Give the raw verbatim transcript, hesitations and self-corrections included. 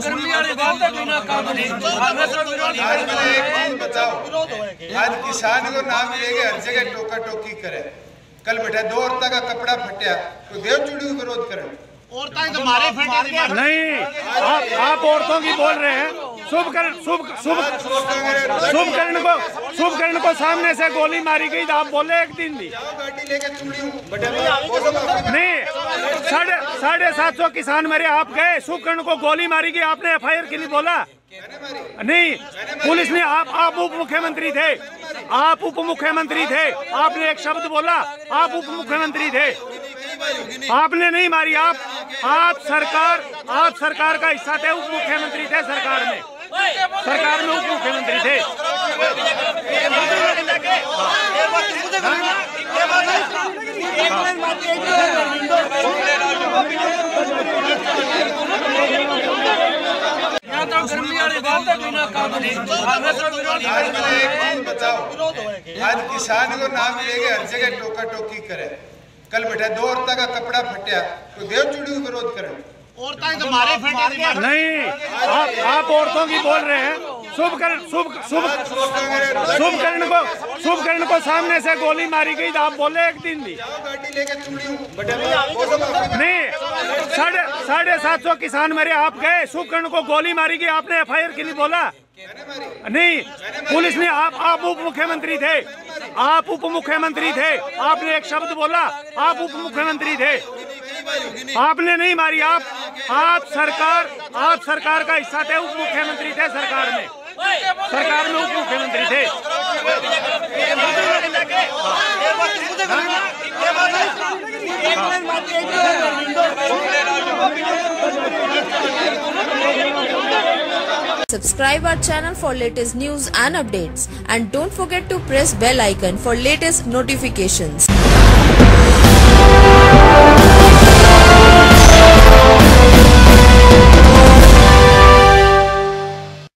आज किसान को नाम लेके हर जगह टोका टोकी करे। कल बैठा दो औरता का कपड़ा फटिया तो देव चूड़ी को विरोध करे। औरतें नहीं, आप औरतों की बोल रहे हैं। शुभकर्ण शुभ शुभ शुभकर्ण को शुभकर्ण को सामने से गोली मारी गई तो आप बोले एक दिन भी नहीं। साढ़े साढ़े सात सौ किसान मरे, आप गए शुभकर्ण को गोली मारी गई, आपने एफ आई आर के लिए बोला नहीं। पुलिस ने आप आप उप मुख्यमंत्री थे, आप उप मुख्यमंत्री थे, आपने एक शब्द बोला, आप उप मुख्यमंत्री थे, आपने नहीं मारी। आप आप सरकार आप सरकार का हिस्सा थे, उप मुख्यमंत्री थे, सरकार में सरकार में उप मुख्यमंत्री थे। आज किसान को नाम लेके हर जगह टोका टोकी करे। कल बैठा दो औरता का कपड़ा फटिया तो देव चूड़ी को विरोध करे। नहीं, आप आप औरतों की बोल रहे हैं। शुभकर्ण शुभ शुभ शुभकर्ण को शुभकर्ण को सामने से गोली मारी गई तो आप बोले एक दिन भी नहीं। साढ़े साढ़े सात सौ किसान मरे, आप गए शुभकर्ण को गोली मारी गई, आपने एफ आई आर के लिए बोला नहीं। पुलिस ने आप आप उप मुख्यमंत्री थे, आप उप मुख्यमंत्री थे, आपने एक शब्द बोला, आप उप मुख्यमंत्री थे, आपने नहीं मारी। आप आप सरकार आप सरकार का हिस्सा थे, उप मुख्यमंत्री थे, सरकार में सरकार में उप मुख्यमंत्री थे। Subscribe our channel for latest news and updates, and don't forget to press bell icon for latest notifications.